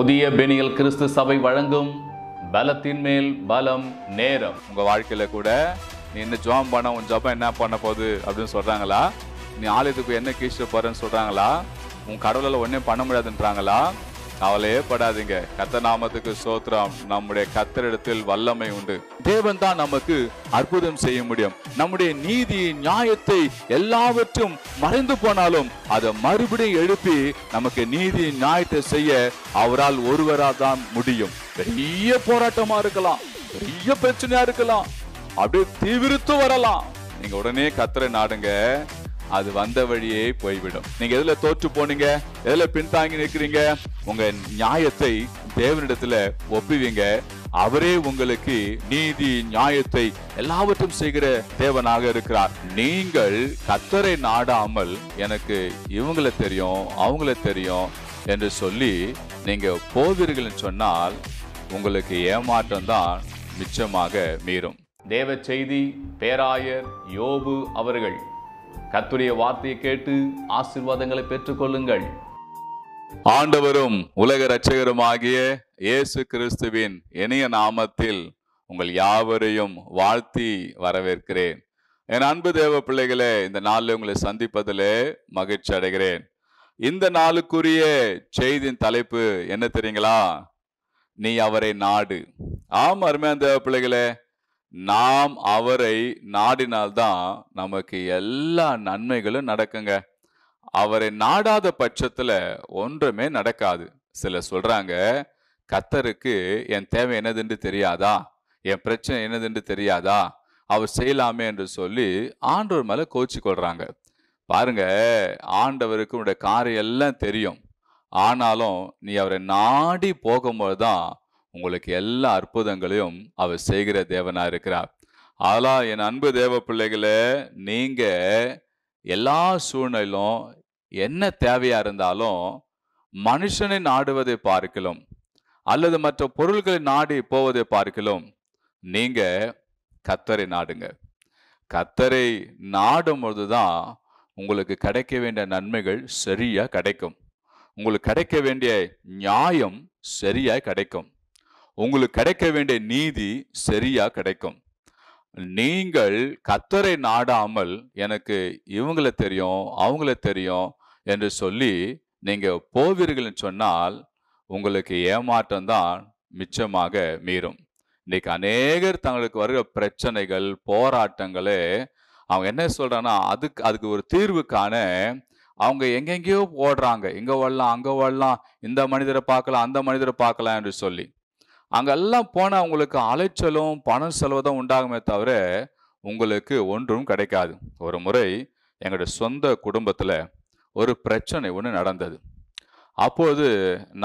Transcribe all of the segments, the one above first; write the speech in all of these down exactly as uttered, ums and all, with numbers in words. புதிய பெனியல் கிறிஸ்து சபை வழங்கும் பலத்தின் மேல் பலம் நேரம். உங்கள் வாழ்க்கையில் கூட நீ என்ன ஜபம் பண்ண, உன் ஜபம் என்ன பண்ண போகுது அப்படின்னு சொல்கிறாங்களா? நீ ஆலயத்துக்கு என்ன கீழ்ச்சி போகிறேன்னு சொல்கிறாங்களா? உன் கடவுளால் ஒன்றும் பண்ண முடியாதுன்றாங்களா? அவளையே படாதீங்க. கர்த்தர் நாமத்துக்கு ஸ்தோத்திரம். நம்முடைய கர்த்தரிடத்தில் வல்லமை உண்டு. தேவன் தான் நமக்கு அற்புதம் செய்ய முடியும். நம்முடைய நீதி நியாயத்தை எல்லாவற்றும் மறைந்து போனாலும் அதை மறுபடியும் எழுப்பி நமக்கு நீதி நியாயத்தை செய்ய அவரால் ஒருவரால் தான் முடியும். பெரிய போராட்டமா இருக்கலாம், பெரிய பிரச்சனையா இருக்கலாம், அப்படியே தீவிரத்து வரலாம். நீங்க உடனே கர்த்தரை நாடுங்க, அது வந்த வழியே போய்விடும். நீங்க எதுல தோற்று போனீங்க, எதுல பின்தாங்கி நிற்கிறீங்க, உங்க நியாயத்தை தேவனிடத்துல ஒப்புவீங்க. அவரே உங்களுக்கு நீதி நியாயத்தை எல்லாவற்றும் செய்கிற தேவனாக இருக்கிறார். நீங்கள் கர்த்தரை நாடாமல் எனக்கு இவங்களை தெரியும் அவங்கள தெரியும் என்று சொல்லி நீங்க போவீர்கள் சொன்னால் உங்களுக்கு ஏமாற்றம் தான் மிச்சமாக மீறும். தேவ செய்தி பேராயர் யோபு அவர்கள். கர்த்தருடைய வார்த்தையை கேட்டு ஆசீர்வாதங்களை பெற்றுக் கொள்ளுங்கள். ஆண்டவரும் உலக இரட்சகருமாகிய இயேசு கிறிஸ்துவின் இனிய நாமத்தில் உங்கள் யாவரையும் வாழ்த்தி வரவேற்கிறேன். என் அன்பு தேவ பிள்ளைகளே, இந்த நாளில் உங்களை சந்திப்பதிலே மகிழ்ச்சி அடைகிறேன். இந்த நாளுக்குரிய செய்தியின் தலைப்பு என்ன தெரியுங்களா? நீ அவரை நாடு. ஆம் அருமையான தேவ பிள்ளைகளே, நாம் அவரை நாடினால்தான் நமக்கு எல்லா நன்மைகளும் நடக்குங்க. அவரை நாடாத பட்சத்துல ஒன்றுமே நடக்காது. சில சொல்றாங்க, கர்த்தருக்கு என் தேவை என்னதுன்னு தெரியாதா, என் பிரச்சனை என்னதுன்னு தெரியாதா, அவர் செய்யலாமே என்று சொல்லி ஆண்டவர் மேல கோச்சி கொள்றாங்க. பாருங்க, ஆண்டவருக்கு உடைய காரியம் எல்லாம் தெரியும். ஆனாலும் நீ அவரை நாடி போகும்போதுதான் உங்களுக்கு எல்லா அற்புதங்களையும் அவர் செய்கிற தேவனா இருக்கிறார். அதெல்லாம் என் அன்பு தேவ பிள்ளைகளை, நீங்க எல்லா சூழ்நிலும் என்ன தேவையா இருந்தாலும் மனுஷனை நாடுவதை பார்க்கலாம் அல்லது மற்ற பொருள்களை நாடி போவதை பார்க்கலாம், நீங்க கர்த்தரை நாடுங்க. கர்த்தரை நாடும் பொழுதுதான் உங்களுக்கு கிடைக்க வேண்டிய நன்மைகள் சரியா கிடைக்கும். உங்களுக்கு கிடைக்க வேண்டிய நியாயம் சரியா கிடைக்கும். உங்களுக்கு கிடைக்க வேண்டிய நீதி சரியா கிடைக்கும். நீங்கள் கர்த்தரை நாடாமல் எனக்கு இவங்கள தெரியும் அவங்கள தெரியும் என்று சொல்லி நீங்க போவீர்கள் சொன்னால் உங்களுக்கு ஏமாற்றம் தான் மிச்சமாக மீறும். இன்னைக்கு அநேகர் தங்களுக்கு வருகிற பிரச்சனைகள் போராட்டங்களே அவங்க என்ன சொல்றாங்கன்னா, அதுக்கு அதுக்கு ஒரு தீர்வு காண அவங்க எங்கெங்கேயோ ஓடுறாங்க. இங்க ஓடலாம் அங்க ஓடலாம், இந்த மனிதரை பார்க்கலாம் அந்த மனிதரை பார்க்கலாம் என்று சொல்லி அங்கெல்லாம் போனால் அவங்களுக்கு அலைச்சலும் பணம் செலவுதான் உண்டாகுமே தவிர உங்களுக்கு ஒன்றும் கிடைக்காது. ஒரு முறை எங்களுடைய சொந்த குடும்பத்தில் ஒரு பிரச்சனை ஒன்று நடந்தது. அப்போது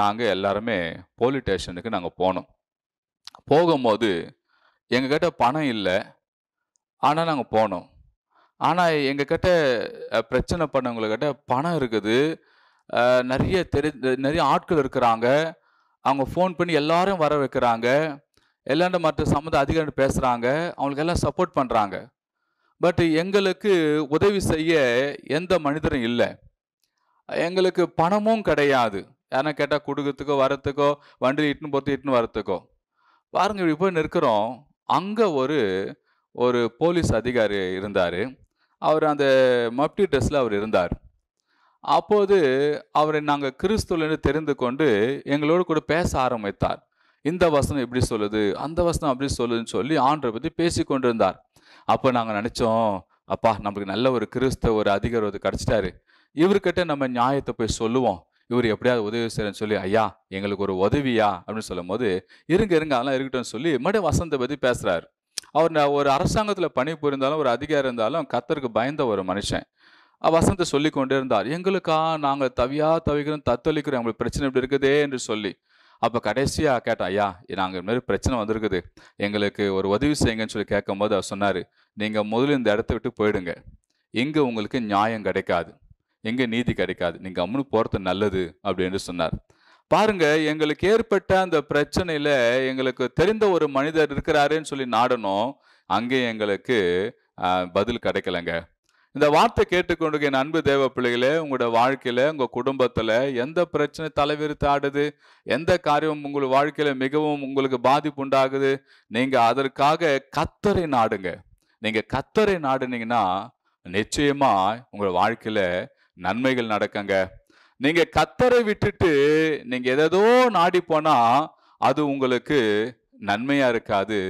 நாங்கள் எல்லாருமே போலீஸ் ஸ்டேஷனுக்கு நாங்கள் போனோம். போகும்போது எங்ககிட்ட பணம் இல்லை, ஆனால் நாங்கள் போனோம். ஆனால் எங்ககிட்ட பிரச்சனை பண்ணவங்கக்கிட்ட பணம் இருக்குது, நிறைய தெரி நிறைய ஆட்கள் இருக்கிறாங்க, அவங்க ஃபோன் பண்ணி எல்லாரும் வர வைக்கிறாங்க, எல்லாண்ட மற்ற சம்மந்த அதிகாரிகள் பேசுகிறாங்க, அவங்களுக்கு எல்லாம் சப்போர்ட் பண்ணுறாங்க. பட் எங்களுக்கு உதவி செய்ய எந்த மனிதரும் இல்லை, எங்களுக்கு பணமும் கிடையாது. யாரா கேட்டால் கொடுக்கறதுக்கோ வரத்துக்கோ வண்டியில் இட்டுன்னு போகிறது இட்டுன்னு வரத்துக்கோ. பாருங்கள், இப்படி போய் நிற்கிறோம். அங்கே ஒரு ஒரு போலீஸ் அதிகாரி இருந்தார். அவர் அந்த மப்டி ட்ரெஸ்ஸில் அவர் இருந்தார். அப்போது அவரை நாங்கள் கிறிஸ்துவன்னு தெரிந்து கொண்டு எங்களோடு கூட பேச ஆரம்பித்தார். இந்த வசனம் இப்படி சொல்லுது, அந்த வசனம் அப்படி சொல்லுதுன்னு சொல்லி ஆண்டரை பற்றி பேசி கொண்டிருந்தார். அப்போ நாங்கள் நினச்சோம், அப்பா நம்மளுக்கு நல்ல ஒரு கிறிஸ்துவ ஒரு அதிகாரி ஒரு கிடச்சிட்டாரு, இவர்கிட்ட நம்ம நியாயத்தை போய் சொல்லுவோம், இவர் எப்படியாவது உதவி செய்யறேன்னு சொல்லி, ஐயா எங்களுக்கு ஒரு உதவியா அப்படின்னு சொல்லும் போது, இருங்க இருங்க அதெல்லாம் இருக்கட்டும்னு சொல்லி மறுபடியும் வசனத்தை பற்றி பேசுகிறார். அவர் ஒரு அரசாங்கத்தில் பணி புரிந்தாலும் ஒரு அதிகாரி இருந்தாலும் கர்த்தருக்கு பயந்த ஒரு மனுஷன். வசந்தை சொல்லி கொண்டே இருந்தார். எங்களுக்கா நாங்கள் தவியா தவிக்கிறோம் தத்தளிக்கிறோம், எங்களுக்கு பிரச்சனை இப்படி இருக்குதே என்று சொல்லி. அப்போ கடைசியாக கேட்டோம், ஐயா நாங்கள் இதுமாதிரி பிரச்சனை வந்திருக்குது, எங்களுக்கு ஒரு உதவி செய்யுங்கன்னு சொல்லி கேட்கும் போது அவர் சொன்னார், நீங்கள் முதல்ல இந்த இடத்த விட்டு போயிடுங்க, இங்கே உங்களுக்கு நியாயம் கிடைக்காது, எங்கே நீதி கிடைக்காது, நீங்கள் அம்னு போகிறது நல்லது அப்படின்னு சொன்னார். பாருங்கள், எங்களுக்கு ஏற்பட்ட அந்த பிரச்சனையில் எங்களுக்கு தெரிந்த ஒரு மனிதர் இருக்கிறாருன்னு சொல்லி நாடணும், அங்கே எங்களுக்கு பதில் கிடைக்கலங்க. இந்த வார்த்தை கேட்டுக்கொண்டு என் அன்பு தேவ பிள்ளைகளே, உங்களோட வாழ்க்கையில உங்க குடும்பத்துல எந்த பிரச்சனை தலைவிரித்து ஆடுது, எந்த காரியம் உங்கள் வாழ்க்கையில மிகவும் உங்களுக்கு பாதிப்பு உண்டாகுது, நீங்க அதற்காக கத்தரை நாடுங்க. நீங்க கத்தரை நாடுனீங்கன்னா நிச்சயமா உங்க வாழ்க்கையில நன்மைகள் நடக்குங்க. நீங்க கத்தரை விட்டுட்டு நீங்க எதோ நாடி போனா அது உங்களுக்கு நன்மையா இருக்காது,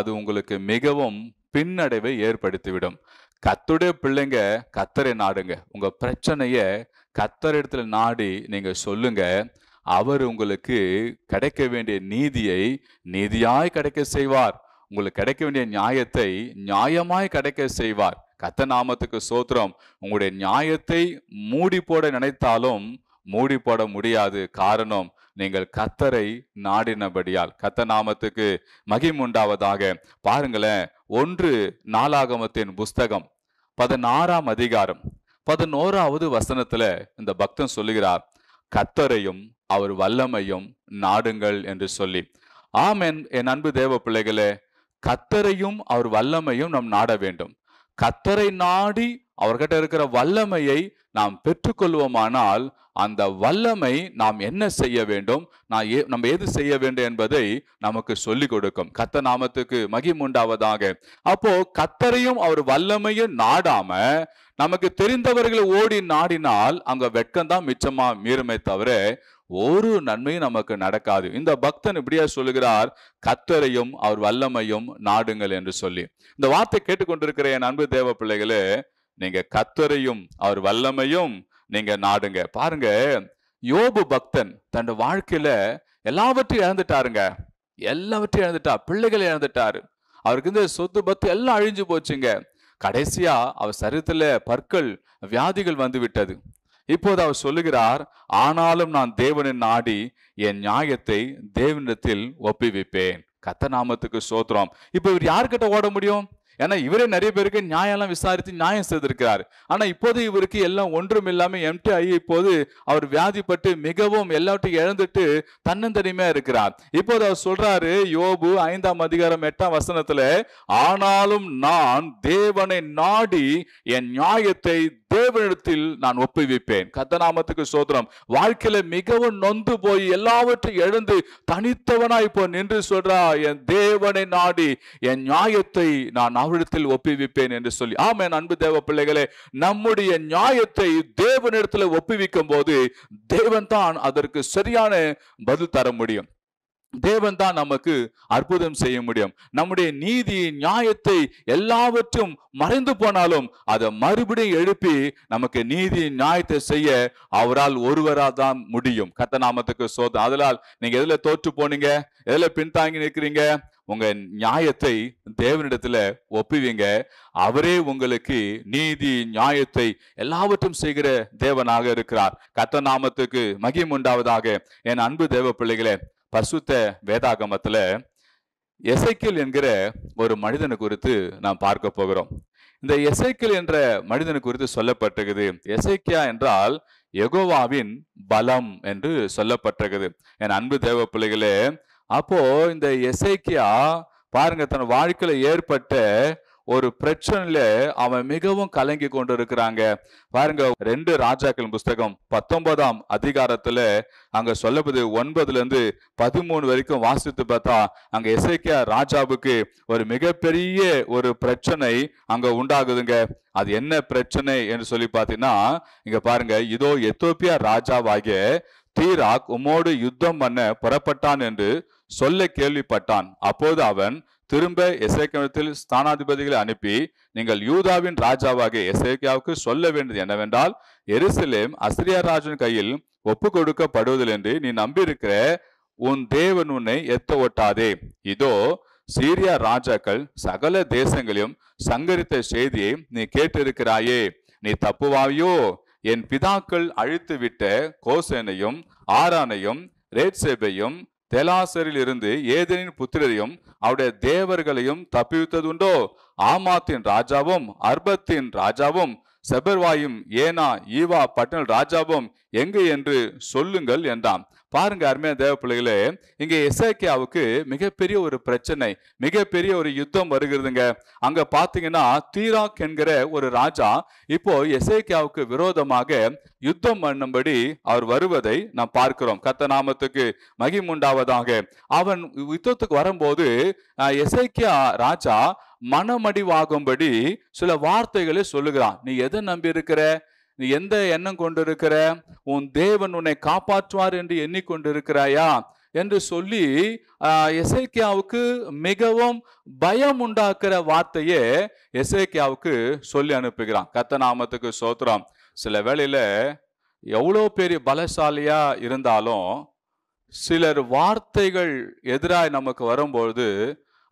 அது உங்களுக்கு மிகவும் பின்னடைவை ஏற்படுத்திவிடும். கத்துடைய பிள்ளைங்க கத்தரை நாடுங்க. உங்க பிரச்சனைய கத்தர் இடத்துல நாடி நீங்க சொல்லுங்க. அவர் உங்களுக்கு கிடைக்க வேண்டிய நீதியை நீதியாய் கிடைக்க செய்வார். உங்களுக்கு கிடைக்க வேண்டிய நியாயத்தை நியாயமாய் கிடைக்க செய்வார். கத்த நாமத்துக்கு சோத்திரம். உங்களுடைய நியாயத்தை மூடி போட நினைத்தாலும் மூடி போட முடியாது. காரணம், நீங்கள் கத்தரை நாடினபடியால். கத்த நாமத்துக்கு மகிமுண்டாவதாக. பாருங்களேன், ஒன்று நாளாகமத்தின் புஸ்தகம் பதினாறாம் அதிகாரம் பதினோராவது வசனத்துல இந்த பக்தன் சொல்லுகிறார், கத்தரையும் அவர் வல்லமையும் நாடுங்கள் என்று சொல்லி. ஆமென். என் அன்பு தேவ பிள்ளைகளே, கத்தரையும் அவர் வல்லமையும் நாம் நாட வேண்டும். கத்தரை நாடி அவர்கிட்ட இருக்கிற வல்லமையை நாம் பெற்றுக்கொள்வோமானால் அந்த வல்லமை நாம் என்ன செய்ய வேண்டும், நான் ஏ நம்ம எது செய்ய வேண்டும் என்பதை நமக்கு சொல்லி கொடுக்கும். கத்த நாமத்துக்கு மகிமுண்டாவதாக. அப்போ கத்தரையும் அவர் வல்லமையும் நாடாம நமக்கு தெரிந்தவர்களை ஓடி நாடினால் அங்க வெட்கம்தான் மிச்சமா மீறுமே தவிர ஒரு நன்மையும் நமக்கு நடக்காது. இந்த பக்தன் இப்படியா சொல்லுகிறார், கத்தரையும் அவர் வல்லமையும் நாடுங்கள் என்று சொல்லி. இந்த வார்த்தை கேட்டுக்கொண்டிருக்கிற என் அன்பு தேவ பிள்ளைகளே, நீங்க கத்தரையும் அவர் வல்லமையும் நீங்க நாடுங்க. பாருங்க, யோபு பக்தன் தன் வாழ்க்கையில எல்லாவற்றையும் இழந்துட்டாருங்க. எல்லாவற்றையும் இழந்துட்டா, பிள்ளைகளை இழந்துட்டாரு, அவருக்கு இந்த சொத்து பத்து எல்லாம் அழிஞ்சு போச்சுங்க. கடைசியா அவர் சரீரத்துல பற்கள் வியாதிகள் வந்து விட்டது. இப்போது அவர் சொல்லுகிறார், ஆனாலும் நான் தேவனை நாடி என் நியாயத்தை தேவனிடத்தில் ஒப்பிவிப்பேன். கத்த நாமத்துக்கு சோத்திரம். இப்ப இவர் யார்கிட்ட ஓட முடியும்? ஏன்னா இவரே நிறைய பேருக்கு நியாயம்லாம் விசாரித்து நியாயம் செய்திருக்கிறார். ஆனா இப்போது இவருக்கு எல்லாம் ஒன்றும் இல்லாம எம்டி ஆகி இப்போது அவர் வியாதிப்பட்டு மிகவும் எல்லாவற்றையும் இழந்துட்டு தன்னந்தனிமையா இருக்கிறார். இப்போது அவர் சொல்றாரு, யோபு ஐந்தாம் அதிகாரம் எட்டாம் வசனத்துல, ஆனாலும் நான் தேவனை நாடி என் நியாயத்தை தேவனிடத்தில் நான் ஒப்புவிப்பேன். கத்தநாமத்துக்கு சோத்திரம். வாழ்க்கையில மிகவும் நொந்து போய் எல்லாவற்றையும் இழந்து தனித்தவனா இப்போ நின்று சொல்றா, என் தேவனை நாடி என் நியாயத்தை நான் அவரிடத்தில் ஒப்புவிப்பேன் என்று சொல்லி. ஆமென். அன்பு தேவ பிள்ளைகளே, நம்முடைய நியாயத்தை தேவனிடத்துல ஒப்புவிக்கும் போது தேவன் தான் அதற்கு சரியான பதில் தர முடியும். தேவன் தான் நமக்கு அற்புதம் செய்ய முடியும். நம்முடைய நீதி நியாயத்தை எல்லாவற்றும் மறைந்து போனாலும் அதை மறுபடியும் எழுப்பி நமக்கு நீதி நியாயத்தை செய்ய அவரால் ஒருவரால் தான் முடியும். கர்த்தர் நாமத்துக்கு சோதனை. அதனால் நீங்க எதுல தோற்று போனீங்க, எதுல பின்தாங்கி நிற்கிறீங்க, உங்க நியாயத்தை தேவனிடத்துல ஒப்புவீங்க. அவரே உங்களுக்கு நீதி நியாயத்தை எல்லாவற்றும் செய்கிற தேவனாக இருக்கிறார். கர்த்தர் நாமத்துக்கு மகிமை உண்டாவதாக. என் அன்பு தேவ பிள்ளைகளே, பரிசுத்த வேதாகமத்துல எசேக்கியேல் என்கிற ஒரு மனிதனை குறித்து நாம் பார்க்க போகிறோம். இந்த எசேக்கியேல் என்ற மனிதனை குறித்து சொல்லப்பட்டிருக்குது. எசேக்கியா என்றால் யெகோவாவின் பலம் என்று சொல்லப்பட்டிருக்குது. என் அன்பு தேவ பிள்ளைகளே, அப்போ இந்த எசேக்கியா பாருங்க, தன் வாழ்க்கையில ஏற்பட்ட ஒரு பிரச்சனையில அவன் மிகவும் கலங்கி கொண்டு இருக்கிறாங்க. பாருங்க, ரெண்டு ராஜாக்கள் புஸ்தகம் பத்தொன்பதாம் அதிகாரத்துல அங்க சொல்லப்பது ஒன்பதுல இருந்து பதிமூணு வரைக்கும் வாசித்து பார்த்தா அங்க எசேக்கியா ராஜாவுக்கு ஒரு மிகப்பெரிய ஒரு பிரச்சனை அங்க உண்டாகுதுங்க. அது என்ன பிரச்சனை என்று சொல்லி பார்த்தீங்கன்னா, இங்க பாருங்க, இதோ எத்தோப்பியா ராஜாவாகிய தீராக் உமோடு யுத்தம் பண்ண புறப்பட்டான் என்று சொல்ல கேள்விப்பட்டான். அப்போது அவன் திரும்ப எசேக்கியாவில் ஸ்தானாதிபதிகளை அனுப்பி, நீங்கள் யூதாவின் ராஜாவாக எசேக்கியாவுக்கு சொல்ல வேண்டியது என்னவென்றால், எருசலேம் அசிரியா ராஜன் கையில் ஒப்பு கொடுக்கப்படுவதில் என்று நீ நம்பியிருக்கிற உன் தேவன் உன்னை எத்த ஒட்டாதே. இதோ சீரியா ராஜாக்கள் சகல தேசங்களையும் சங்கரித்த செய்தியை நீ கேட்டிருக்கிறாயே. நீ தப்புவாயோ? என் பிதாக்கள் அழித்து விட்ட கோசேனையும் ஆரானையும் ரேட்சேபையும் தெலாசரில் இருந்து ஏதேனின் புத்திரரையும் அவருடைய தேவர்களையும் தப்பிவித்ததுண்டோ? ஆமாத்தின் ராஜாவும் அர்பத்தின் ராஜாவும் செபர்வாயும் ஏனா ஈவா பட்டணல் ராஜாவும் எங்கு என்று சொல்லுங்கள் என்றான். பாருங்க அருமையா தேவ பிள்ளைகளே, இங்க எசேக்கியாவுக்கு மிகப்பெரிய ஒரு பிரச்சனை, மிகப்பெரிய ஒரு யுத்தம் வருகிறதுங்க. அங்க பாத்தீங்கன்னா தீராக் என்கிற ஒரு ராஜா இப்போ எசேக்கியாவுக்கு விரோதமாக யுத்தம் பண்ணும்படி அவர் வருவதை நாம் பார்க்கிறோம். கர்த்த நாமத்துக்கு மகிமுண்டாவதாக. அவன் யுத்தத்துக்கு வரும்போது எசேக்கியா ராஜா மனமடிவாகும்படி சில வார்த்தைகளை சொல்லுகிறான். நீ எதை நம்பி இருக்கிற, நீ எந்த எண்ணம் கொண்டிருக்கிற, உன் தேவன் உன்னை காப்பாற்றுவார் என்று எண்ணிக்கொண்டிருக்கிறாயா என்று சொல்லி எசேக்கியாவுக்கு மிகவும் பயம் உண்டாக்குற வார்த்தையே எசேக்கியாவுக்கு சொல்லி அனுப்புகிறான். கர்த்தர் நாமத்துக்கு ஸ்தோத்திரம். சில வேளையில எவ்வளோ பெரிய பலசாலியா இருந்தாலும் சிலர் வார்த்தைகள் எதிராக நமக்கு வரும்பொழுது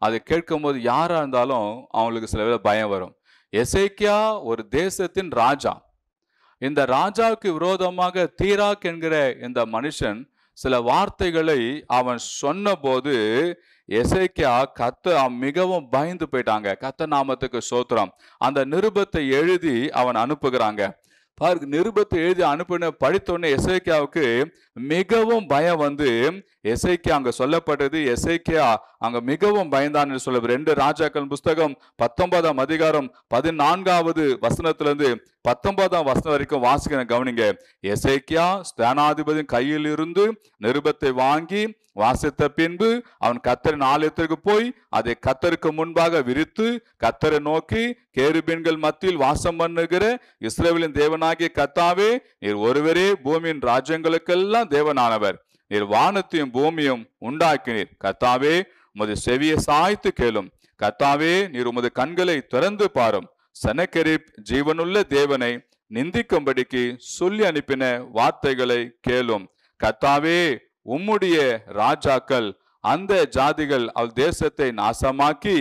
அதை கேட்கும் போது யாரா இருந்தாலும் அவங்களுக்கு சில வேளை பயம் வரும். எசேக்கியா ஒரு தேசத்தின் ராஜா. இந்த ராஜாவுக்கு விரோதமாக தீராக் என்கிற இந்த மனுஷன் சில வார்த்தைகளை அவன் சொன்ன போது எசேக்கியா கத்த மிகவும் பயந்து போயிட்டாங்க. கத்த நாமத்துக்கு ஸ்தோத்திரம். அந்த நிருபத்தை எழுதி அவன் அனுப்புகிறாங்க. பாரு, நிருபத்தை எழுதி அனுப்பின படித்தோடனே எசேக்கியாவுக்கு மிகவும் பயம் வந்து எசேக்கியா அங்க சொல்லப்பட்டது. எசேக்கியா அங்க மிகவும் பயந்தான்னு சொல்ல ரெண்டு ராஜாக்கள் புஸ்தகம் பத்தொன்பதாம் அதிகாரம் பதினான்காவது வசனத்திலிருந்து பத்தொன்பதாம் வசனம் வரைக்கும் வாசிக்கிற கவனிங்க. எசேக்கியா ஸ்தானாதிபதியின் கையில் இருந்து நிருபத்தை வாங்கி வாசித்த பின்பு அவன் கர்த்தரின் ஆலயத்திற்கு போய் அதை கர்த்தருக்கு முன்பாக விரித்து கர்த்தரை நோக்கி, கேருபீன்கள் மத்தியில் வாசம் பண்ணுகிற இஸ்ரவேலின் தேவனாகிய கர்த்தாவே, நீர் ஒருவரே பூமியின் ராஜ்யங்களுக்கெல்லாம் தேவனானவர். நீர் வானத்தையும் பூமியும் உண்டாக்கினீர். கர்த்தாவே, உமது செவியை சாய்த்து கேளும். கர்த்தாவே, நீர் உமது கண்களை திறந்து பாரும். சனகெரிப் ஜீவனுள்ள தேவனை நிந்திக்கும்படிக்கு சொல்லி அனுப்பின வார்த்தைகளை கேளும். கர்த்தாவே, உம்முடைய ராஜாக்கள் அந்த ஜாதிகள் அவள் தேசத்தை நாசமாக்கி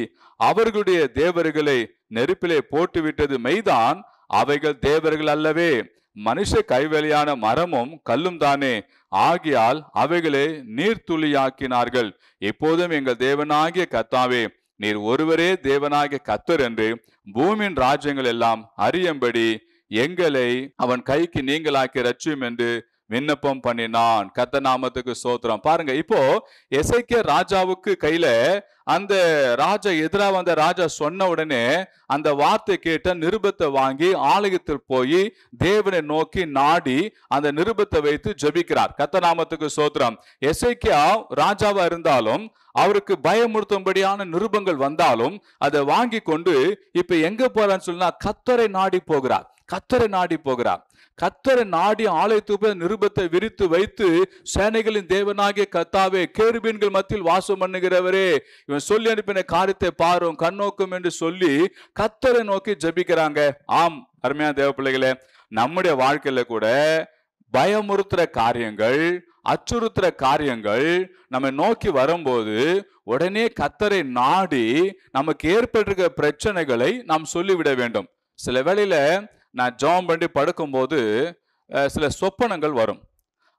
அவர்களுடைய தேவர்களை நெருப்பிலே போட்டுவிட்டது மெய்தான். அவைகள் தேவர்கள் அல்லவே, மனுஷ கைவேலையான மரமும் கல்லும் தானே. ஆகியால் அவைகளை நீர்த்துளியாக்கினார்கள். இப்போதும் எங்கள் தேவனாகிய கர்த்தாவே, நீர் ஒருவரே தேவனாகிய கர்த்தர் என்று பூமியின் ராஜ்யங்கள் எல்லாம் அறியும்படி எங்களை அவன் கைக்கு நீங்களாக்கி ரட்சியும் என்று விண்ணப்பம் பண்ணினான். கர்த்தர் நாமத்துக்கு ஸ்தோத்திரம். பாருங்க, இப்போ எசேக்கியா ராஜாவுக்கு கையில அந்த ராஜா எதிராக வந்த ராஜா சொன்ன உடனே அந்த வார்த்தை கேட்ட நிருபத்தை வாங்கி ஆலயத்தில் போய் தேவனை நோக்கி நாடி அந்த நிருபத்தை வைத்து ஜெபிக்கிறார். கர்த்தர் நாமத்துக்கு ஸ்தோத்திரம். எசேக்கியா ராஜாவா இருந்தாலும் அவருக்கு பயமுறுத்தும்படியான நிருபங்கள் வந்தாலும் அதை வாங்கி கொண்டு இப்ப எங்க போறான்னு சொன்னா கர்த்தரை நாடி போகிறார். கர்த்தரை நாடி போகிறார். கர்த்தரை நாடி ஆலயத்துக்கு நிருபத்தை விரித்து வைத்து, சேனைகளின் தேவனாகிய கர்த்தாவே, கேருபீன்கள் மத்தியில் வாசம் பண்ணுகிறவரே, இவன் சொல்லி அனுப்பின காரியத்தை பாரும், கண்ணோக்கும் என்று சொல்லி கர்த்தரை நோக்கி ஜெபிக்கிறாங்க. ஆம் அருமையான தேவ பிள்ளைகளே, நம்முடைய வாழ்க்கையில கூட பயமுறுத்துற காரியங்கள், அச்சுறுத்துற காரியங்கள் நம்ம நோக்கி வரும்போது உடனே கர்த்தரை நாடி நமக்கு ஏற்பட்டிருக்கிற பிரச்சனைகளை நாம் சொல்லிவிட வேண்டும். சில வேளையில நான் ஜெபம் பண்ணி படுக்கும்போது சில சொப்பனங்கள் வரும்.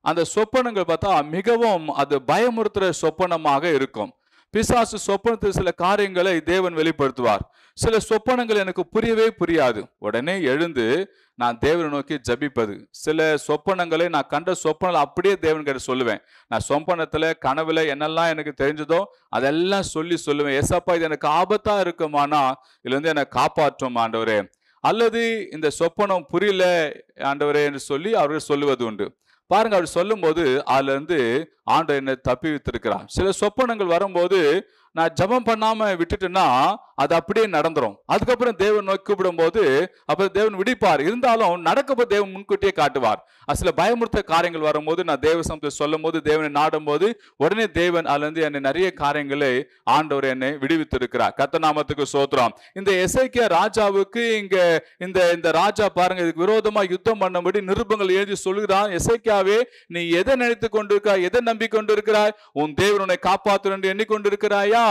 அந்த சொப்பனங்கள் பார்த்தா மிகவும் அது பயமுறுத்துற சொப்பனமாக இருக்கும். பிசாசு சொப்பனத்தில் சில காரியங்களை தேவன் வெளிப்படுத்துவார். சில சொப்பனங்கள் எனக்கு புரியவே புரியாது. உடனே எழுந்து நான் தேவனை நோக்கி ஜபிப்பது. சில சொப்பனங்களை நான் கண்ட சொப்பனங்களை அப்படியே தேவன் கிட்ட சொல்லுவேன். நான் சொப்பனத்துல கனவுல என்னெல்லாம் எனக்கு தெரிஞ்சதோ அதெல்லாம் சொல்லி சொல்லுவேன். ஏசப்பா, இது எனக்கு ஆபத்தா இருக்குமானா, இதுல இருந்து என்னை காப்பாற்றும் ஆண்டவரே, அல்லது இந்த சொப்பனம் புரியல ஆண்டவரே என்று சொல்லி அவர்கள் சொல்லுவது உண்டு. பாருங்க, அவர் சொல்லும் போது அதுல இருந்து ஆண்டவர் என்னை தப்பி வைத்திருக்கிறார். சில சொப்பனங்கள் வரும்போது நான் ஜபம் பண்ணாம விட்டுட்டுன்னா அது அப்படியே நடந்துரும். அதுக்கப்புறம் தேவன் நோக்கி கூப்பிடும் போது அப்புறம் தேவன் விடுப்பார். இருந்தாலும் நடக்கப்போ தேவன் முன்கூட்டியே காட்டுவார். சில பயமுறுத்த காரியங்கள் வரும்போது நான் தேவ சமத்தை சொல்லும் போது, தேவனை நாடும் போது உடனே தேவன் அதுல இருந்து என்னை நிறைய காரியங்களை ஆண்டவர் என்னை விடுவித்திருக்கிறார். கர்த்தர் நாமத்துக்கு ஸ்தோத்திரம். இந்த எசேக்கியா ராஜாவுக்கு இங்க இந்த இந்த ராஜா பாருங்க, இதுக்கு விரோதமா யுத்தம் பண்ணும்படி நிருபங்கள் எழுதி சொல்கிறான். எசேக்கியாவே, நீ எதை நினைத்து கொண்டிருக்கிறாய், எதை நம்பிக்கொண்டிருக்கிறாய், உன் தேவன் உன்னை காப்பாற்று என்று எண்ணிக்கொண்டிருக்கிறாயா?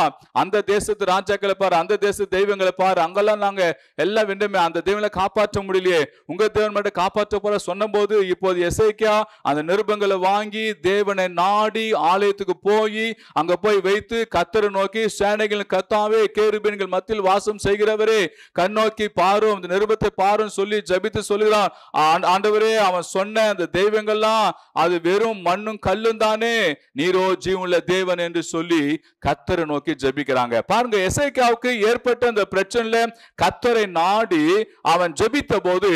அந்த தேசத்து ராஜாக்களை பாரு, அந்த மற்ற தேச தெய்வங்களை பாரு, அங்கெல்லாம் நாங்க எல்லாம் வேண்டுமே அந்த தெய்வங்களை காப்பாற்ற முடியலையே, உங்க தேவன் மட்டும் காப்பாற்ற போற சொன்ன போது இப்போது எசேக்கியா அந்த நிருபங்களை வாங்கி தேவனை நாடி ஆலயத்துக்கு போய் அங்க போய் வைத்து கத்தரை நோக்கி சேனைகளின் கத்தாவே கேருபீன்கள் மத்தியில் வாசம் செய்கிறவரே கண்ணோக்கி பாரும் நிருபத்தை பாரும் சொல்லி ஜபித்து சொல்லுகிறான். ஆண்டவரே அவன் சொன்ன அந்த தெய்வங்கள்லாம் அது வெறும் மண்ணும் கல்லும் தானே, நீரோ ஜீவனுள்ள தேவன் என்று சொல்லி கத்தரை நோக்கி ஜபிக்கிறாங்க. பாருங்க எசேக்கியாவுக்கு ஏற்பட்ட அந்த பிரச்சனையில கத்தரை நாடி அவன் ஜபித்த போது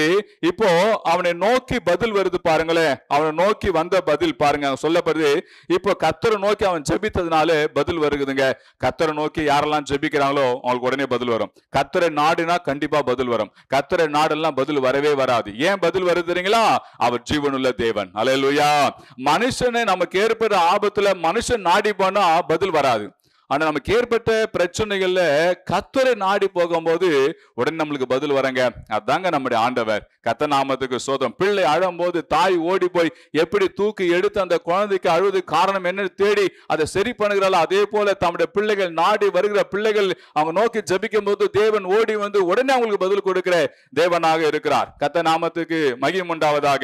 இப்போ அவனை நோக்கி பதில் வருது பாருங்களேன். அவனை நோக்கி வந்த பதில் பாருங்க சொல்லப்படுது. இப்போ கத்தரை நோக்கி அவன் ஜபித்ததுனால பதில் வருதுங்க. கத்தரை நோக்கி யாரெல்லாம் ஜபிக்கிறாங்களோ அவங்களுக்கு உடனே பதில் வரும். கத்தரை நாடுனா கண்டிப்பா பதில் வரும். கத்தரை நாடெல்லாம் பதில் வரவே வராது. ஏன் பதில் வருது தெரியுங்களா? அவர் ஜீவனுள்ள தேவன். அல்லேலூயா. மனுஷனை நமக்கு ஏற்பட்ட ஆபத்துல மனுஷன் நாடி போனா பதில் வராது. ஆனா நமக்கு ஏற்பட்ட பிரச்சனைகள்ல கத்தரை நாடி போகும்போது உடனே நம்மளுக்கு பதில் வரங்க. அதாங்க நம்முடைய ஆண்டவர். கத்த நாமத்துக்கு சோதம். பிள்ளை அழும்போது தாய் ஓடி போய் எப்படி தூக்கி எடுத்து அந்த குழந்தைக்கு அழுவது காரணம் என்னன்னு தேடி அதை சரி பண்ணுகிறாள். அதே போல தம்முடைய பிள்ளைகள் நாடி வருகிற பிள்ளைகள் அவங்க நோக்கி ஜபிக்கும் போது தேவன் ஓடி வந்து உடனே அவங்களுக்கு பதில் கொடுக்கிற தேவனாக இருக்கிறார். கத்த நாமத்துக்கு மகிமை உண்டாவதாக.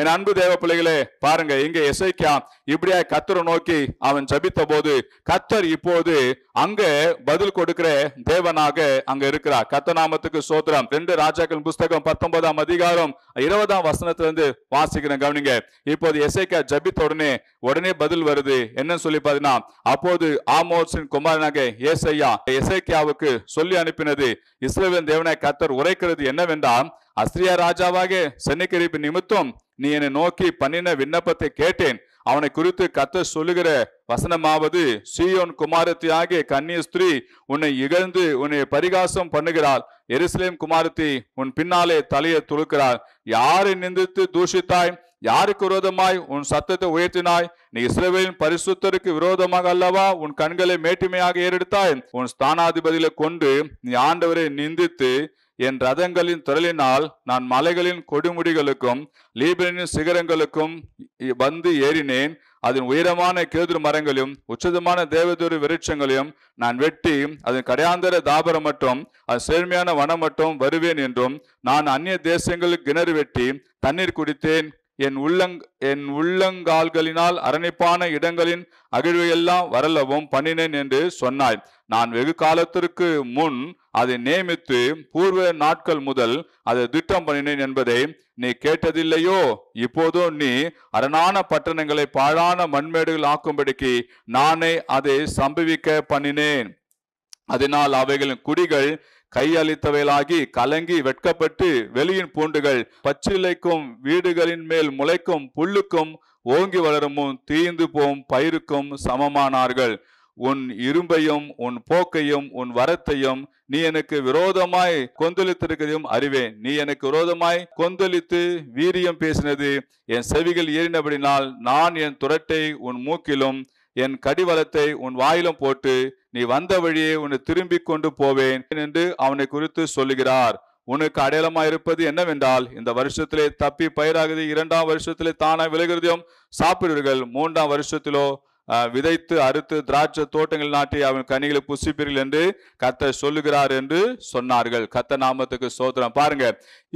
என் அன்பு தேவ பிள்ளைகளே, பாருங்க இங்க எசேக்கியா இப்படியா கத்தரை நோக்கி அவன் ஜபித்த போது கத்தர் இப்போது அங்க பதில் கொடுக்கிற தேவனாக அங்க இருக்கிறார். கர்த்தர் நாமத்துக்கு ஸ்தோத்திரம். ரெண்டு ராஜாக்கள் புத்தகம் பத்தொன்பதாம் அதிகாரம் இருபதாம் வசனத்திலிருந்து வாசிக்கிறேன், கவனிங்க. இப்போது எசேக்கியா ஜபித்த உடனே உடனே பதில் வருது. என்ன சொல்லி பாத்தீங்கன்னா, அப்போது ஆமோசின் குமாரனாக ஏசாயா எசேக்கியாவுக்கு சொல்லி அனுப்பினது இஸ்ரவேலின் தேவனாய் கர்த்தர் உரைக்கிறது என்னவென்றால், அசிரியா ராஜாவாக சென்னைக்கரிப்பு நிமித்தம் நீ என்னை நோக்கி பண்ணின விண்ணப்பத்தை கேட்டேன். அவனை குறித்து கர்த்தர் சொல்லுகிற வசனமாவது, சீயோன் குமாரத்தியாகிய கன்னிய ஸ்திரீ உன்னை இகழ்ந்து உன்னை பரிகாசம் பண்ணுகிறாள். எருசலேம் குமாரத்தி உன் பின்னாலே தலையை துளுக்கிறாள். யாரை நிந்தித்து தூஷித்தாய்? யாருக்கு விரோதமாய் உன் சத்தத்தை உயர்த்தினாய்? நீ இஸ்ரவேலின் பரிசுத்தருக்கு விரோதமாக அல்லவா உன் கண்களை மேட்டுமையாக ஏறெடுத்தாய்? உன் ஸ்தானாதிபதிகளை கொண்டு நீ ஆண்டவரை நிந்தித்து, என் ரதங்களின் திரளினால் நான் மலைகளின் கொடுமுடிகளுக்கும் லீபனின் சிகரங்களுக்கும் வந்து ஏறினேன். அதன் உயரமான கேதுரு மரங்களையும் உச்சதமான தேவதூர் விருட்சங்களையும் நான் வெட்டி அதன் கடையாந்தர தாபரம் மற்றும் அது சேழ்மையான வனம் மட்டும் வருவேன் என்றும், நான் அந்நிய தேசங்களில் கிணறு வெட்டி தண்ணீர் குடித்தேன். என் உள்ளங் என் உள்ளங்கால்களினால் அரணிப்பான இடங்களின் அகழ்வையெல்லாம் வரலவும் பண்ணினேன் என்று சொன்னாய். நான் வெகு காலத்திற்கு முன் அதை நியமித்து பூர்வ நாட்கள் முதல் அதை திட்டம் பண்ணினேன் என்பதை நீ கேட்டதில்லையோ? இப்போதோ நீ அரணான பட்டணங்களை பாழான மண்மேடுகள் ஆக்கும்படிக்கு நானே அதை சம்பவிக்க பண்ணினேன். அதனால் அவைகளின் குடிகள் கையளித்தவைகளாகி கலங்கி வெட்கப்பட்டு வெளியின் பூண்டுகள் பச்சிலைக்கும் வீடுகளின் மேல் முளைக்கும் புல்லுக்கும் ஓங்கி வளரமும் தீய்ந்து போம் பயிருக்கும் சமமானார்கள். உன் இரும்பையும் உன் போக்கையும் உன் வரத்தையும் நீ எனக்கு விரோதமாய் கொந்தளித்திருக்கிறதையும் அறிவேன். நீ எனக்கு விரோதமாய் கொந்தளித்து வீரியம் பேசினது என் செவிகள் ஏறினபடினால் நான் என் துரட்டை உன் மூக்கிலும் என் கடிவலத்தை உன் வாயிலும் போட்டு நீ வந்த வழியே உன்னை திரும்பி கொண்டு போவேன் என்று அவனை குறித்து சொல்லுகிறார். உனக்கு அடையாளமாயிருப்பது என்னவென்றால், இந்த வருஷத்திலே தப்பி பயிராகுது, இரண்டாம் வருஷத்திலே தானா விளைகிறதையும் சாப்பிடுவீர்கள், மூன்றாம் வருஷத்திலோ விதைத்து அறுத்து திராட்சை தோட்டங்கள் நாட்டி அவன் கனிகளை புசிப்பீர்கள் என்று கர்த்தர் சொல்லுகிறார் என்று சொன்னார்கள். கர்த்தர் நாமத்துக்கு ஸ்தோத்திரம். பாருங்க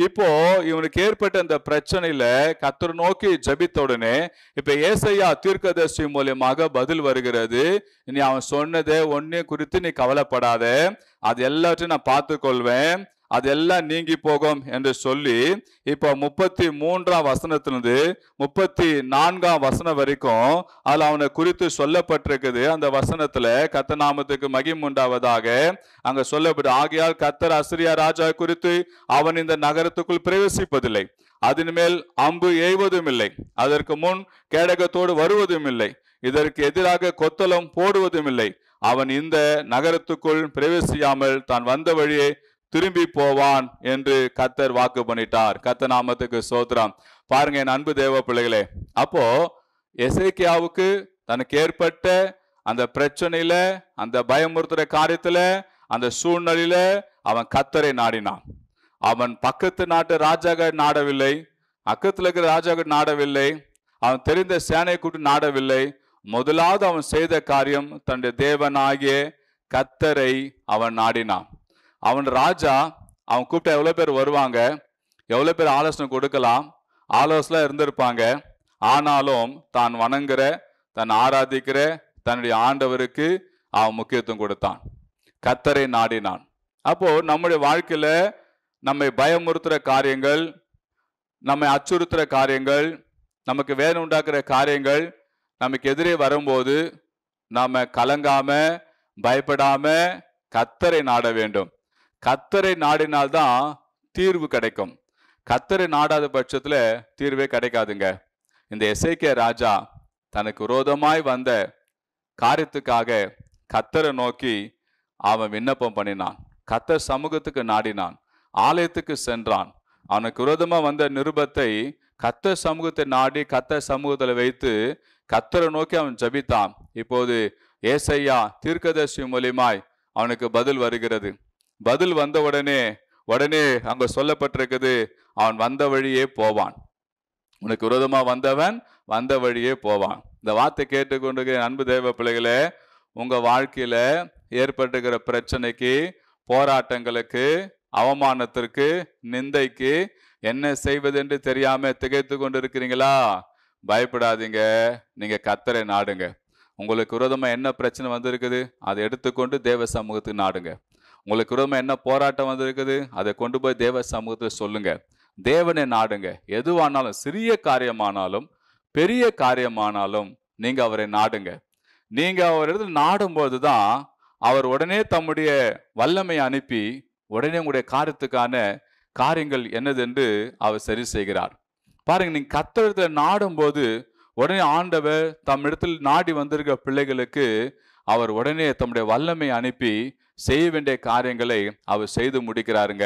இப்போ இவனுக்கு ஏற்பட்ட அந்த பிரச்சனையில கர்த்தர் நோக்கி ஜபித்த உடனே இப்ப ஏசாயா தீர்க்கதரிசி மூலமாக பதில் வருகிறது. நீ அவன் சொன்னதை ஒன்னே குறித்து நீ கவலைப்படாத, அது எல்லாத்தையும் நான் பார்த்து கொள்வேன், அதெல்லாம் நீங்கி போகும் என்று சொல்லி இப்போ முப்பத்தி மூன்றாம் வசனத்திலிருந்து முப்பத்தி நான்காம் வசனம் வரைக்கும் அதில் அவனை குறித்து சொல்லப்பட்டிருக்குது. அந்த வசனத்துல கர்த்தர் நாமத்துக்கு மகிமை உண்டாவதாக. அங்க சொல்லப்பட்டு, ஆகையால் கர்த்தர் அசிரியா ராஜா குறித்து அவன் இந்த நகரத்துக்குள் பிரவேசிப்பதில்லை, அதன் மேல் அம்பு எய்வதும் இல்லை, அதற்கு முன் கேடகத்தோடு வருவதும் இல்லை, இதற்கு எதிராக கொத்தளம் போடுவதும் இல்லை, அவன் இந்த நகரத்துக்குள் பிரவேசியாமல் தான் வந்த வழியே திரும்பி போவான் என்று கர்த்தர் வாக்கு பண்ணிட்டார். கர்த்தர் நாமத்துக்கு ஸ்தோத்திரம். பாருங்க என் அன்பு தேவ பிள்ளைகளே, அப்போ எசேக்கியாவுக்கு தனக்கு ஏற்பட்ட அந்த பிரச்சனையில அந்த பயமுறுத்துற காரியத்துல அந்த சூழ்நிலையில அவன் கர்த்தரை நாடினான். அவன் பக்கத்து நாட்டு ராஜாவை நாடவில்லை, அக்கத்துல இருக்கிற ராஜாவை நாடவில்லை, அவன் தெரிந்த சேனை கூட்டு நாடவில்லை. முதலாவது அவன் செய்த காரியம் தன்னுடைய தேவனாகிய கர்த்தரை அவன் நாடினான். அவன் ராஜா அவன் கூப்பிட்ட எவ்வளோ பேர் வருவாங்க, எவ்வளோ பேர் ஆலோசனை கொடுக்கலாம், ஆலோசனை இருந்திருப்பாங்க. ஆனாலும் தான் வணங்குற, தன் ஆராதிக்கிற தன்னுடைய ஆண்டவருக்கு அவன் முக்கியத்துவம் கொடுத்தான், கர்த்தரை நாடினான். அப்போது நம்முடைய வாழ்க்கையில் நம்மை பயமுறுத்துகிற காரியங்கள், நம்மை அச்சுறுத்துகிற காரியங்கள், நமக்கு வேதனை உண்டாக்குற காரியங்கள் நமக்கு எதிரே வரும்போது நாம் கலங்காமல் பயப்படாமல் கர்த்தரை நாட வேண்டும். கர்த்தரை நாடினால்தான் தீர்வு கிடைக்கும். கர்த்தரை நாடாத பட்சத்தில் தீர்வே கிடைக்காதுங்க. இந்த எசேக்கியா ராஜா தனக்கு விரோதமாய் வந்த காரியத்துக்காக கர்த்தரை நோக்கி அவன் விண்ணப்பம் பண்ணினான். கர்த்தர் சமூகத்துக்கு நாடினான், ஆலயத்துக்கு சென்றான். அவனுக்கு விரோதமாக வந்த நிருபத்தை கர்த்தர் சமூகத்தை நாடி கர்த்தர் சமூகத்தில் வைத்து கர்த்தரை நோக்கி அவன் ஜபித்தான். இப்போது ஏசையா தீர்க்கதரிசி மூலியமாய் அவனுக்கு பதில் வருகிறது. பதில் வந்த உடனே உடனே அங்கே சொல்லப்பட்டிருக்குது, அவன் வந்த வழியே போவான், உனக்கு விரோதமாக வந்தவன் வந்த வழியே போவான். இந்த வார்த்தை கேட்டுக்கொண்டிருக்கிற அன்பு தேவ பிள்ளைகளே, உங்கள் வாழ்க்கையில் ஏற்பட்டுக்கிற பிரச்சனைக்கு, போராட்டங்களுக்கு, அவமானத்திற்கு, நிந்தைக்கு என்ன செய்வது என்று தெரியாமல் திகைத்து கொண்டு இருக்கிறீங்களா? பயப்படாதீங்க, நீங்கள் கர்த்தரை நாடுங்க. உங்களுக்கு விரோதமாக என்ன பிரச்சனை வந்திருக்குது அதை எடுத்துக்கொண்டு தேவ சமூகத்துக்கு நாடுங்க. உங்களுக்கு விரோதமாக என்ன போராட்டம் வந்திருக்குது அதை கொண்டு போய் தேவ சமூகத்துக்கு சொல்லுங்கள், தேவனை நாடுங்க. எதுவானாலும், சிறிய காரியமானாலும் பெரிய காரியமானாலும் நீங்கள் அவரை நாடுங்க. நீங்கள் அவர் இடத்துல நாடும்போது தான் அவர் உடனே தம்முடைய வல்லமையை அனுப்பி உடனே உங்களுடைய காரியத்துக்கான காரியங்கள் என்னதென்று அவர் சரி செய்கிறார். பாருங்கள், நீங்கள் கர்த்தரத்துல நாடும்போது உடனே ஆண்டவர் தம் இடத்தில் நாடி வந்திருக்கிற பிள்ளைகளுக்கு அவர் உடனே தம்முடைய வல்லமையை அனுப்பி செய்ய வேண்டிய காரியங்களை அவர் செய்து முடிக்கிறாருங்க.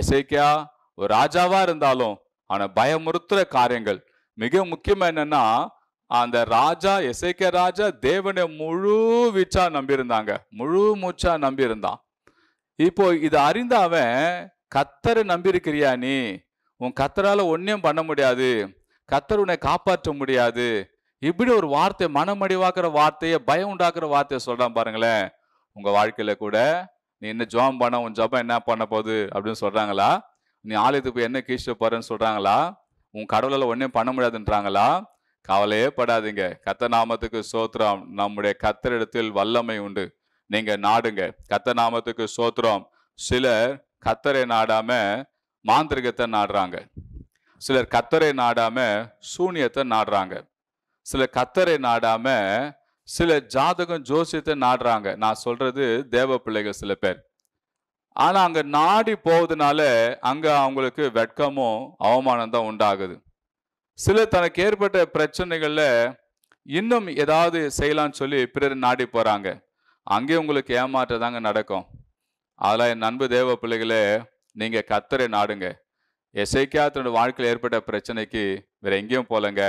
எசேக்கியா ஒரு ராஜாவா இருந்தாலும் அவனை பயமுறுத்துற காரியங்கள் மிக முக்கியமா என்னன்னா, அந்த ராஜா எசேக்கியா ராஜா தேவனை முழு வீச்சா நம்பியிருந்தாங்க, முழு மூச்சா நம்பியிருந்தான். இப்போ இதை அறிந்த அவன், கர்த்தரை நம்பியிருக்கிறியா நீ, உன் கர்த்தரால ஒன்னையும் பண்ண முடியாது, கர்த்தர் உன்னை காப்பாற்ற முடியாது, இப்படி ஒரு வார்த்தை, மனமடிவாக்குற வார்த்தையை, பயம் உண்டாக்குற வார்த்தையை சொல்றான். பாருங்களேன், உங்க வாழ்க்கையில கூட நீ என்ன ஜபம் பண்ண, உன் ஜபம் என்ன பண்ண போகுது அப்படின்னு சொல்றாங்களா? நீ ஆலயத்துக்கு போய் என்ன கீழ்ச்ச போறன்னு சொல்றாங்களா? உன் கடவுளால் ஒன்னையும் பண்ண முடியாதுன்றாங்களா? கவலையே படாதீங்க, கர்த்தர் நாமத்துக்கு சோத்திரம், நம்முடைய கர்த்தரிடத்தில் வல்லமை உண்டு, நீங்க நாடுங்க. கர்த்தர் நாமத்துக்கு சோத்திரம். சிலர் கர்த்தரை நாடாம மாந்திரிகத்தை நாடுறாங்க, சிலர் கர்த்தரை நாடாம சூனியத்தை நாடுறாங்க, சிலர் கர்த்தரை நாடாம சில ஜாதகம் ஜோசியத்தை நாடுறாங்க. நான் சொல்றது தேவ பிள்ளைகள் சில பேர். ஆனா அங்க நாடி போவதுனால அங்க அவங்களுக்கு வெட்கமும் அவமானம் தான் உண்டாகுது. சில தனக்கு ஏற்பட்ட பிரச்சனைகள்ல இன்னும் ஏதாவது செய்யலான்னு சொல்லி பிறர் நாடி போறாங்க, அங்கே உங்களுக்கு ஏமாற்ற தாங்க நடக்கும். அதெல்லாம் என் அன்பு தேவ பிள்ளைகளே, நீங்க கர்த்தரை நாடுங்க. எசேக்கியா தன்னோட வாழ்க்கையில் ஏற்பட்ட பிரச்சனைக்கு வேற எங்கேயும் போலங்க,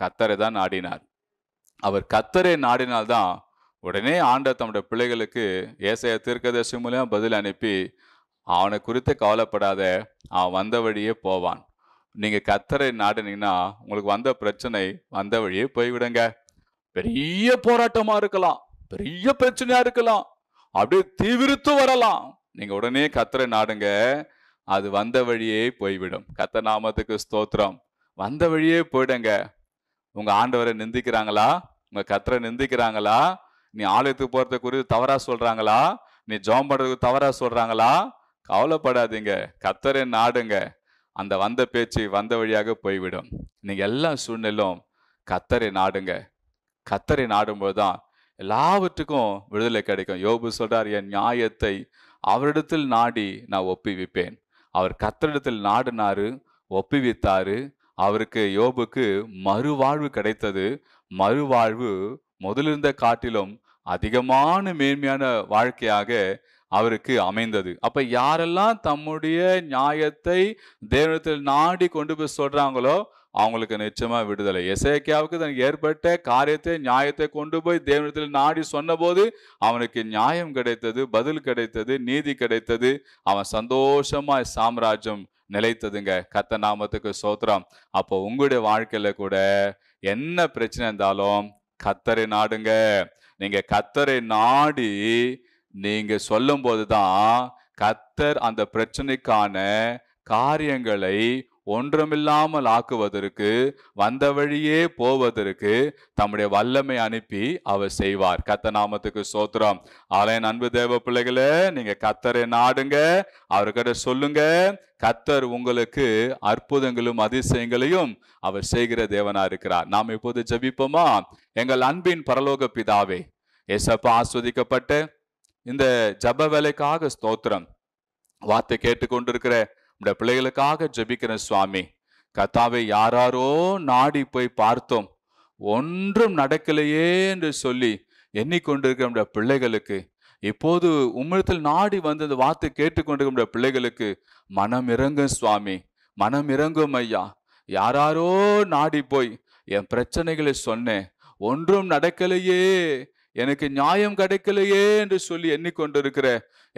கர்த்தரை தான் நாடினார். அவர் கர்த்தரை நாடினால்தான் உடனே ஆண்டவர் தம்முடைய பிள்ளைகளுக்கு ஏசாயா தீர்க்கதரிசி மூலமா பதில் அனுப்பி, அவனை குறித்து கவலைப்படாத, அவன் வந்த வழியே போவான். நீங்கள் கர்த்தரை நாடினீங்கன்னா உங்களுக்கு வந்த பிரச்சனை வந்த வழியே போய்விடுங்க. பெரிய போராட்டமாக இருக்கலாம், பெரிய பிரச்சனையாக இருக்கலாம், அப்படியே தீவிரத்து வரலாம். நீங்கள் உடனே கர்த்தரை நாடுங்க, அது வந்த வழியே போய்விடும். கர்த்தர் நாமத்துக்கு ஸ்தோத்திரம். வந்த வழியே போயிடுங்க. உங்கள் ஆண்டவரை நிந்திக்கிறாங்களா? உங்கள் கர்த்தரை நிந்திக்கிறாங்களா? நீ ஆலயத்துக்கு போகிறத குறித்து தவறாக சொல்கிறாங்களா? நீ ஜெபம் பண்ணுறதுக்கு தவறாக சொல்கிறாங்களா? கவலைப்படாதீங்க, கர்த்தரை நாடுங்க. அந்த வந்த பேச்சு வந்த வழியாக போய்விடும். நீங்கள் எல்லா சூழ்நிலும் கர்த்தரை நாடுங்க. கர்த்தரை நாடும்போது தான் எல்லாவற்றுக்கும் விடுதலை கிடைக்கும். யோபு சொல்றார், என் நியாயத்தை அவரிடத்தில் நாடி நான் ஒப்புவிப்பேன். அவர் கர்த்தரிடத்தில் நாடினாரு, ஒப்புவித்தாரு. அவருக்கு, யோபுக்கு மறுவாழ்வு கிடைத்தது. மறுவாழ்வு முதலிருந்த காட்டிலும் அதிகமான மேன்மையான வாழ்க்கையாக அவருக்கு அமைந்தது. அப்ப யாரெல்லாம் தம்முடைய நியாயத்தை தேவனத்தில் நாடி கொண்டு போய் சொல்றாங்களோ அவங்களுக்கு நிச்சயமா விடுதலை. எசேக்கியாவுக்கு தனக்கு ஏற்பட்ட காரியத்தை, நியாயத்தை கொண்டு போய் தேவனத்தில் நாடி சொன்ன போது அவனுக்கு நியாயம் கிடைத்தது, பதில் கிடைத்தது, நீதி கிடைத்தது. அவன் சந்தோஷமா சாம்ராஜ்யம் நிலைத்ததுங்க. கர்த்தர் நாமத்துக்கு ஸ்தோத்திரம். அப்போ உங்களுடைய வாழ்க்கையில கூட என்ன பிரச்சனை இருந்தாலும் கர்த்தரை நாடுங்க. நீங்க கர்த்தரை நாடி நீங்க சொல்லும் போதுதான் கர்த்தர் அந்த பிரச்சனைக்கான காரியங்களை ஒன்றுமில்லாமல் ஆக்குவதற்கு, வந்த வழியே போவதற்கு தம்முடைய வல்லமை அனுப்பி அவர் செய்வார். கர்த்தர் நாமத்துக்கு ஸ்தோத்திரம். ஆலயன் அன்பு தேவ பிள்ளைகளே, நீங்க கர்த்தரை நாடுங்க, அவர்கிட்ட சொல்லுங்க. கர்த்தர் உங்களுக்கு அற்புதங்களும் அதிசயங்களையும் அவர் செய்கிற தேவனா இருக்கிறார். நாம் இப்போது ஜெபிப்போமா? எங்கள் அன்பின் பரலோக பிதாவே, ஏசப்பா ஆஸ்வதிக்கப்பட்ட இந்த ஜப வேலைக்காக ஸ்தோத்திரம். வார்த்தை கேட்டுக்கொண்டிருக்கிற நம்முடைய பிள்ளைகளுக்காக ஜெபிக்கிறேன் சுவாமி. கர்த்தாவை யாராரோ நாடி போய் பார்த்தோம், ஒன்றும் நடக்கலையே என்று சொல்லி எண்ணிக்கொண்டிருக்கிற நம்முடைய பிள்ளைகளுக்கு, இப்போது உம்மிடத்தில் நாடி வந்து அந்த வார்த்தை கேட்டுக்கொண்டிருக்கிற நம்முடைய பிள்ளைகளுக்கு மனம் இறங்கும் சுவாமி, மனம் இறங்கும் ஐயா. யாராரோ நாடி போய் என் பிரச்சனைகளை சொன்னேன், ஒன்றும் நடக்கலையே, எனக்கு நியாயம் கிடைக்கலையே என்று சொல்லி எண்ணிக்கொண்டிருக்கிற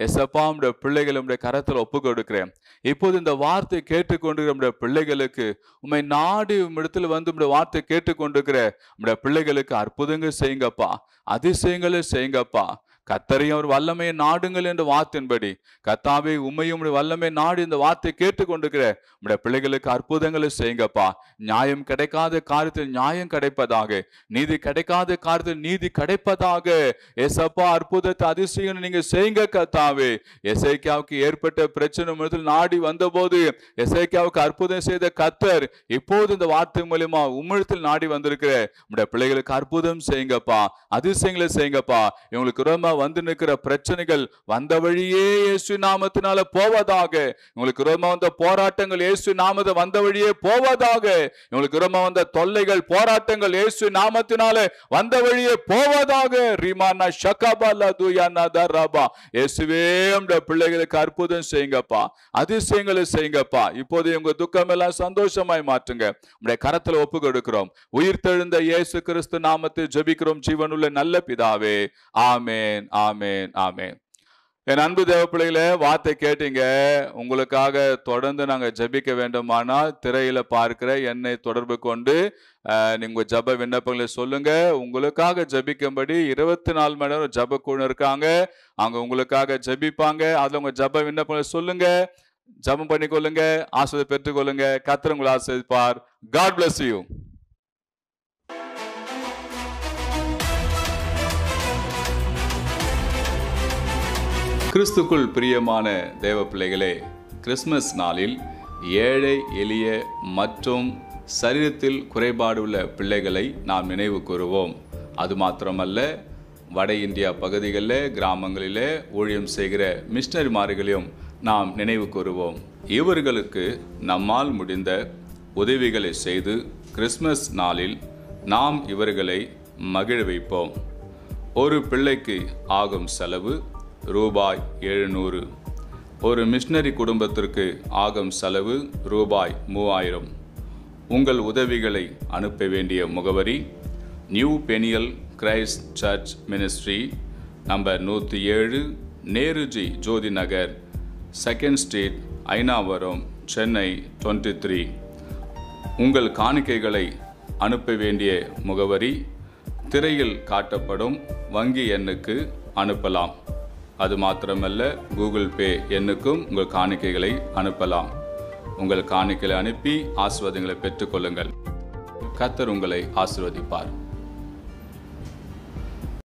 எசப்பா நம்முடைய பிள்ளைகளை நம்முடைய கரத்தில் ஒப்பு கொடுக்கிறேன். இப்போது இந்த வார்த்தை கேட்டுக்கொண்டிருக்கிற நம்முடைய பிள்ளைகளுக்கு, உம்மை நாடி இடத்துல வந்து நம்முடைய வார்த்தை கேட்டுக்கொண்டிருக்கிற நம்முடைய பிள்ளைகளுக்கு அற்புதங்கள் செய்யுங்கப்பா, அதிசயங்களை செய்யுங்கப்பா. கர்த்தரையும் அவர் வல்லமையை நாடுங்கள் என்ற வார்த்தையின்படி கர்த்தாவே உம்மையும் வல்லமை நாடு இந்த வார்த்தை கேட்டுக்கொண்டிருக்கிற நம்முடைய பிள்ளைகளுக்கு அற்புதங்களை செய்யுங்கப்பா. நியாயம் கிடைக்காத காரியத்தில் நியாயம் கிடைப்பதாக, நீதி கிடைக்காத காரியத்தில் நீதி கிடைப்பதாக ஏசப்பா அற்புதத்தை அதிசயம் நீங்க செய்யுங்க கர்த்தாவே. எசேக்கியாவுக்கு ஏற்பட்ட பிரச்சனை மூலத்தில் நாடி வந்த போது எசேக்கியாவுக்கு அற்புதம் செய்த கர்த்தர் இப்போது இந்த வார்த்தை மூலமா உம்மிடத்தில் நாடி வந்திருக்கிற நம்முடைய பிள்ளைகளுக்கு அற்புதம் செய்யுங்கப்பா, அதிசயங்களை செய்யுங்கப்பா. இவங்களுக்கு ரொம்ப வந்து நிற்கிற பிரச்சனைகள் வந்த வழியே இயேசு நாமத்தினால போவதாக, உங்களுக்கு ரோமா வந்த போராட்டங்கள் இயேசு நாமத்தை வந்த வழியே போவதாக, உங்களுக்கு ரோமா வந்த தொல்லைகள் போராட்டங்கள் இயேசு நாமத்தினால வந்த வழியே போவதாக. ரீமானா ஷகாபாலா துயானா தரபா இயேசுவே நம்முடைய பிள்ளைகளுக்கு அற்புதம் செய்யுங்கப்பா, அதிசயங்களை செய்யுங்கப்பா. இப்போது உங்க துக்கம் எல்லாம் சந்தோஷமாய் மாற்றுங்க. நம்முடைய கரத்துல ஒப்பு கொடுக்கிறோம். உயிர்த்தெழுந்த இயேசு கிறிஸ்து நாமத்தை ஜெபிக்கிறோம் ஜீவனுள்ள நல்ல பிதாவே, ஆமென், ஆமென், ஆமென். என் அன்பு தேவ பிள்ளைகளே, வார்த்தை கேட்டீங்க. உங்களுக்காக தொடர்ந்து நாங்கள் ஜபிக்க வேண்டுமானால் திரையில பார்க்கிற என்னை தொடர்பு கொண்டு நீங்க ஜப விண்ணப்பங்களை சொல்லுங்க. உங்களுக்காக ஜபிக்கும்படி இருபத்தி நாலு மணி நேரம் ஜப குழு இருக்காங்க, அவங்க உங்களுக்காக ஜபிப்பாங்க. அதுல உங்க ஜப விண்ணப்பங்களை சொல்லுங்க, ஜபம் பண்ணிக்கொள்ளுங்க, ஆசை பெற்றுக்கொள்ளுங்க. கர்த்தர் உங்களை ஆசீர்வதிப்பார். God bless you. கிறிஸ்துக்குள் பிரியமான தேவ பிள்ளைகளே, கிறிஸ்மஸ் நாளில் ஏழை எளிய மற்றும் சரீரத்தில் குறைபாடு உள்ள பிள்ளைகளை நாம் நினைவு கூறுவோம். அது மாத்திரமல்ல, வட இந்தியா பகுதிகளில் கிராமங்களில் ஊழியம் செய்கிற மிஷனரிமார்களையும் நாம் நினைவு கூறுவோம். இவர்களுக்கு நம்மால் முடிந்த உதவிகளை செய்து கிறிஸ்மஸ் நாளில் நாம் இவர்களை மகிழ வைப்போம். ஒரு பிள்ளைக்கு ஆகும் செலவு ரூபாய் எழுநூறு, ஒரு மிஷனரி குடும்பத்திற்கு ஆகும் செலவு ரூபாய் மூவாயிரம். உங்கள் உதவிகளை அனுப்ப வேண்டிய முகவரி new Peniel Christ search ministry, number நூற்றி ஏழு, நேருஜி ஜோதி நகர், செகண்ட் ஸ்ட்ரீட், ஐநாவரம், சென்னை இருபத்தி மூன்று. உங்கள் காணிக்கைகளை அனுப்ப வேண்டிய முகவரி திரையில் காட்டப்படும் வங்கி எண்ணுக்கு அனுப்பலாம். அது மாத்திரமல்ல, கூகுள் பே எண்ணுக்கும் உங்கள் காணிக்கைகளை அனுப்பலாம். உங்கள் காணிக்கைகளை அனுப்பி ஆசீர்வாதங்களை பெற்றுக்கொள்ளுங்கள். கர்த்தர் உங்களை ஆசீர்வதிப்பார்.